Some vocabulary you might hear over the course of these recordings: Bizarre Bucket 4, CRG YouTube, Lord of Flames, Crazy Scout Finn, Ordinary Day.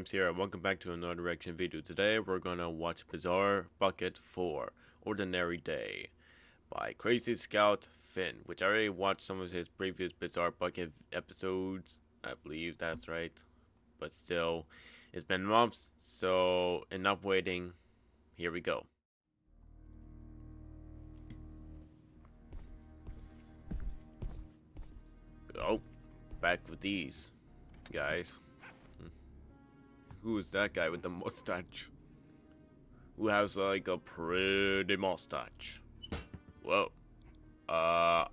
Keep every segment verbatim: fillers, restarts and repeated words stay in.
Flames here, and welcome back to another reaction video. Today we're gonna watch Bizarre Bucket four, Ordinary Day, by Crazy Scout Finn, which I already watched some of his previous Bizarre Bucket episodes, I believe that's right, but still, it's been months, so enough waiting, here we go. Oh, back with these guys. Who is that guy with the mustache? Who has like a pretty mustache? Whoa. Uh.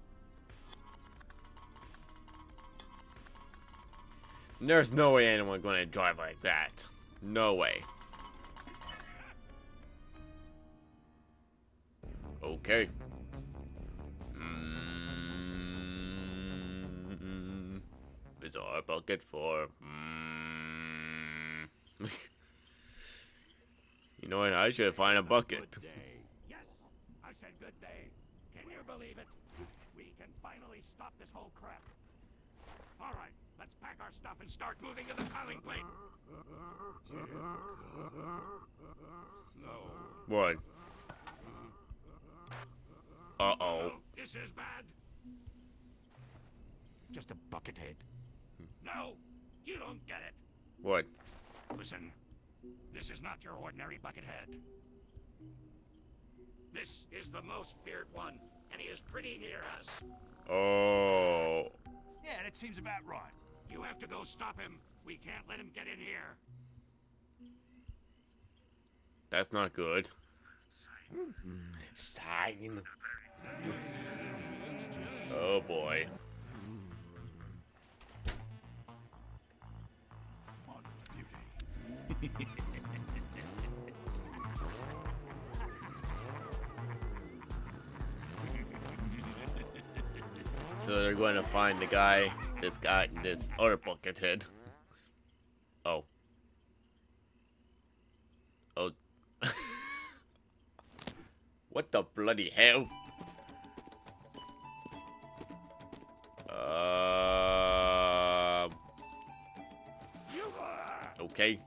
There's no way anyone's gonna drive like that. No way. Okay. Mm-hmm. Bizarre Bucket four. You know what? I should find a bucket. Yes, I said good day. Can you believe it? We can finally stop this whole crap. All right, let's pack our stuff and start moving to the calling plate. No. What? Uh oh. No, this is bad. Just a bucket head. No, you don't get it. What? Listen, this is not your ordinary buckethead. This is the most feared one, and he is pretty near us. Oh. Yeah, that seems about right. You have to go stop him. We can't let him get in here. That's not good. Sign. Oh boy. So they're going to find the guy, this guy, and this other buckethead. Oh. Oh. What the bloody hell? Uh. Okay.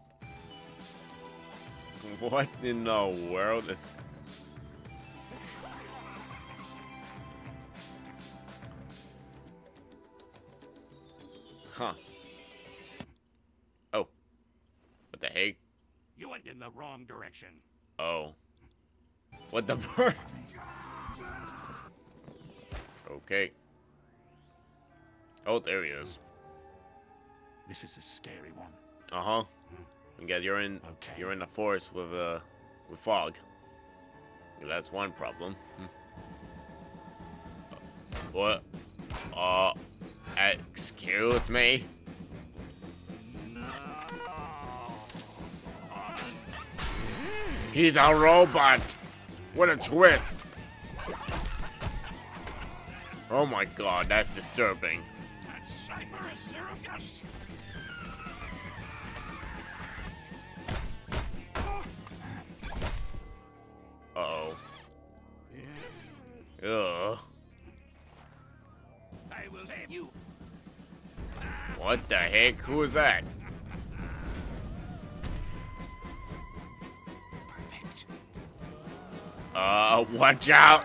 What in the world is... Huh. Oh. What the heck? You went in the wrong direction. Oh. What the... Okay. Oh, there he is. This is a scary one. Uh-huh. Yeah, you're in okay. You're in the forest with uh with fog. That's one problem. What? Uh, excuse me. No. He's a robot. What a twist! Oh my God, that's disturbing. Uh-oh. Ugh. I will save you. What the heck? Who is that? Perfect. Uh, watch out!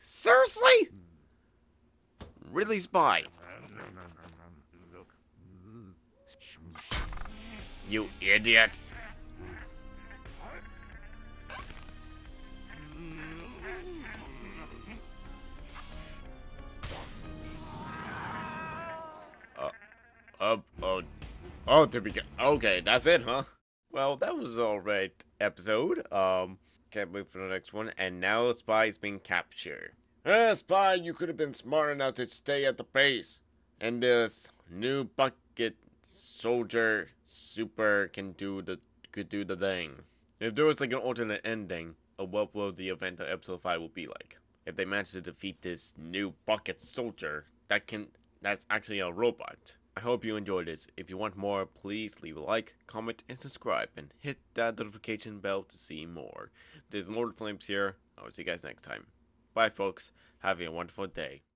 Seriously? Really, spy? You idiot! Uh, uh, oh, oh, there we go. Okay, that's it, huh? Well, that was all right episode. Um, can't wait for the next one. And now Spy's been captured. Uh, Spy, you could have been smart enough to stay at the base. And this new bucket soldier super can do the could do the thing. If there was like an alternate ending of what will the event of episode five will be like. If they manage to defeat this new bucket soldier that can that's actually a robot. I hope you enjoyed this. If you want more, please leave a like, comment, and subscribe, and hit that notification bell to see more. This is Lord of Flames here. I will see you guys next time. Bye folks, have a wonderful day.